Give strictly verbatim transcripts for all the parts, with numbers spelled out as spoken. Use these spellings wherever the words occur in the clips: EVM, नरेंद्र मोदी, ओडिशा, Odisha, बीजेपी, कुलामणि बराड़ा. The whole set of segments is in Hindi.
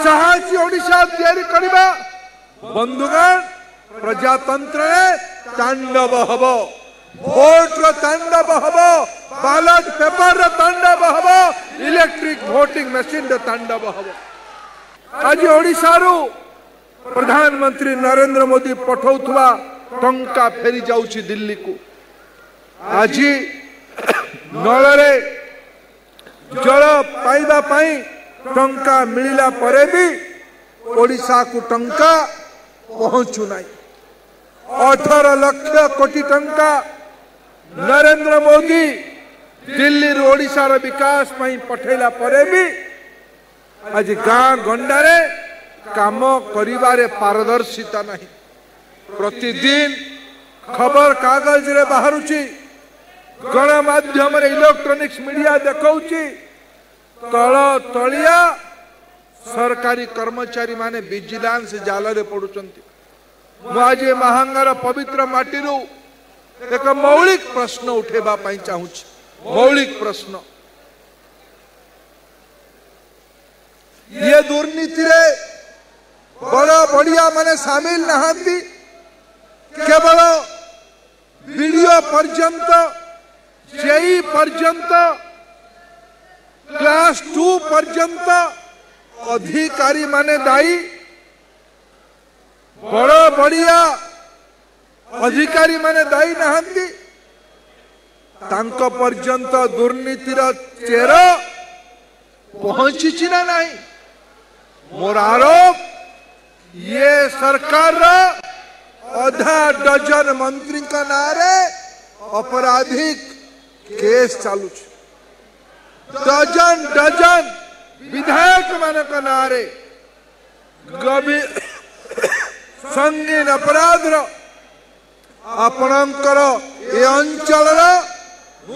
साहसी ओडिशा तैयारी करिबा बंधुगण प्रजातंत्र तांडव हब वोट रो तांडव हब बैलेट पेपर रो तांडव हब इलेक्ट्रिक वोटिंग मशीन रो तांडव हब। आज ओडिशा रो प्रधानमंत्री नरेंद्र मोदी पठाउथवा टंका फेरी जाउची दिल्ली को। आज नलरे जल पाइबा पाई टंका मिलिला परे भी ओडिशा को टंका पहुंचु नाही। अठार लक्ष कोटी टंका नरेंद्र मोदी दिल्ली रो ओडिशा रो विकास पई पठेला परे भी आज गां गंडारे काम करिबारे पारदर्शिता नहीं। प्रतिदिन खबर कागज रे बाहरुची, गणमाध्यम रे इलेक्ट्रोनिक्स मीडिया देखौची तल तलिया सरकारी कर्मचारी माने विजिलेंस जाल रे पडुचंती। आज महांगार पवित्र माटी रू एक मौलिक प्रश्न उठेबा पई चाहूची। मौलिक प्रश्न ये दुर्नीति रे बड़ा बढ़िया माने शामिल नहांती, केवल वीडियो पर्यंत जेई पर्यंत क्लास टू पर्यंत अधिकारी माने दायी। बड़ा बढ़िया अधिकारी माने दायी नहांती, तांको पर्यंत दुर्नीतिर चेर पहुंची ना नहीं। मोर आरोप ये सरकार रा आधा डजन मंत्री का नारे आपराधिक केस चालू, डजन डजन विधायक मान का नारे संगीन अपराध आपणकर ये अंचल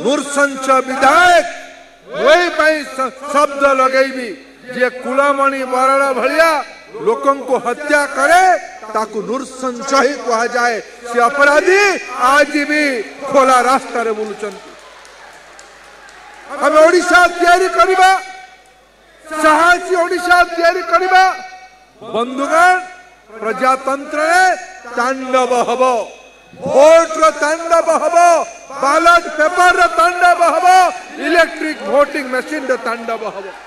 नूरसंच विधायक वही पाई शब्द लगेबी जे कुलामणि बराड़ा भलिया लोकन को हत्या करे ताकु नृसंचय कहा जाए। से अपराधी आज भी खोला रास्ता रे बुलुचंती। हम ओडिशा तैयारी करिबा, साहसी ओडिशा तैयारी करिबा बंधुगण प्रजातंत्र तांडव हब वोट रो तांडव हब बैलेट पेपर रो तांडव हब इलेक्ट्रिक वोटिंग मशीन रो तांडव हब।